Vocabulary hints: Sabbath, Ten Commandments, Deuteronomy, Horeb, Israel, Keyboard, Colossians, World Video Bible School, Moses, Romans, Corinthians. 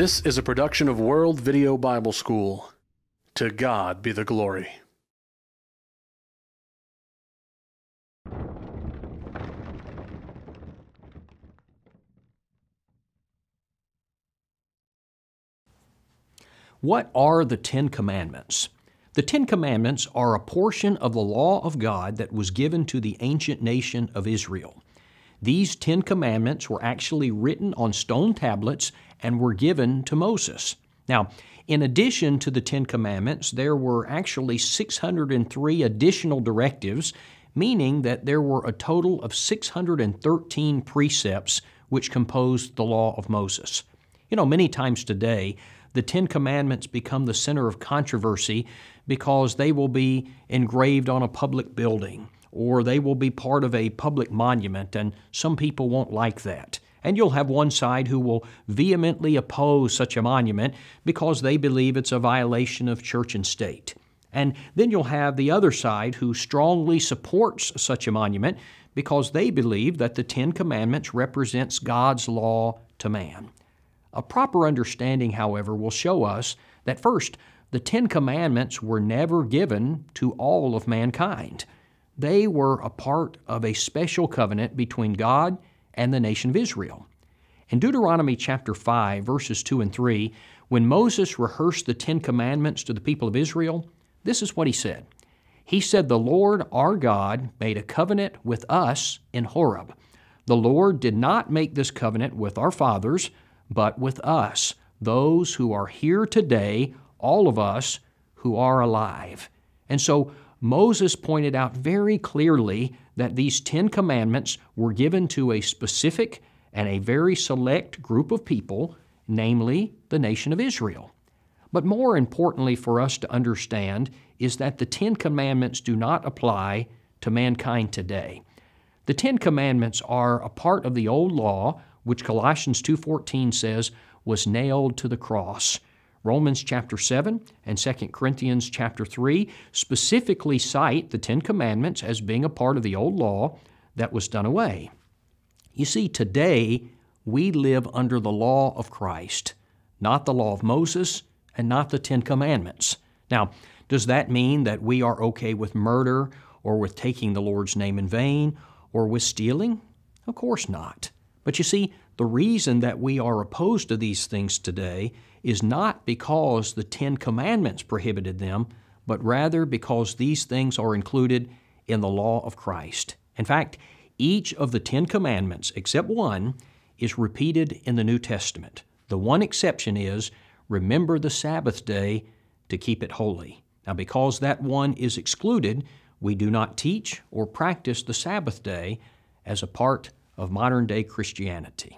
This is a production of World Video Bible School. To God be the glory. What are the Ten Commandments? The Ten Commandments are a portion of the law of God that was given to the ancient nation of Israel. These Ten Commandments were actually written on stone tablets and were given to Moses. Now, in addition to the Ten Commandments, there were actually 603 additional directives, meaning that there were a total of 613 precepts which composed the law of Moses. You know, many times today, the Ten Commandments become the center of controversy because they will be engraved on a public building, or they will be part of a public monument, and some people won't like that. And you'll have one side who will vehemently oppose such a monument because they believe it's a violation of church and state. And then you'll have the other side who strongly supports such a monument because they believe that the Ten Commandments represents God's law to man. A proper understanding, however, will show us that first, the Ten Commandments were never given to all of mankind. They were a part of a special covenant between God and the nation of Israel. In Deuteronomy chapter 5, verses 2 and 3, when Moses rehearsed the Ten Commandments to the people of Israel, this is what he said. He said, "The Lord our God made a covenant with us in Horeb. The Lord did not make this covenant with our fathers, but with us, those who are here today, all of us who are alive." And so Moses pointed out very clearly that these Ten Commandments were given to a specific and a very select group of people, namely the nation of Israel. But more importantly for us to understand is that the Ten Commandments do not apply to mankind today. The Ten Commandments are a part of the old law, which Colossians 2:14 says was nailed to the cross. Romans chapter 7 and 2 Corinthians chapter 3 specifically cite the Ten Commandments as being a part of the old law that was done away. You see, today we live under the law of Christ, not the law of Moses and not the Ten Commandments. Now, does that mean that we are okay with murder or with taking the Lord's name in vain or with stealing? Of course not. But you see, the reason that we are opposed to these things today is not because the Ten Commandments prohibited them, but rather because these things are included in the law of Christ. In fact, each of the Ten Commandments, except one, is repeated in the New Testament. The one exception is, remember the Sabbath day to keep it holy. Now, because that one is excluded, we do not teach or practice the Sabbath day as a part of modern-day Christianity.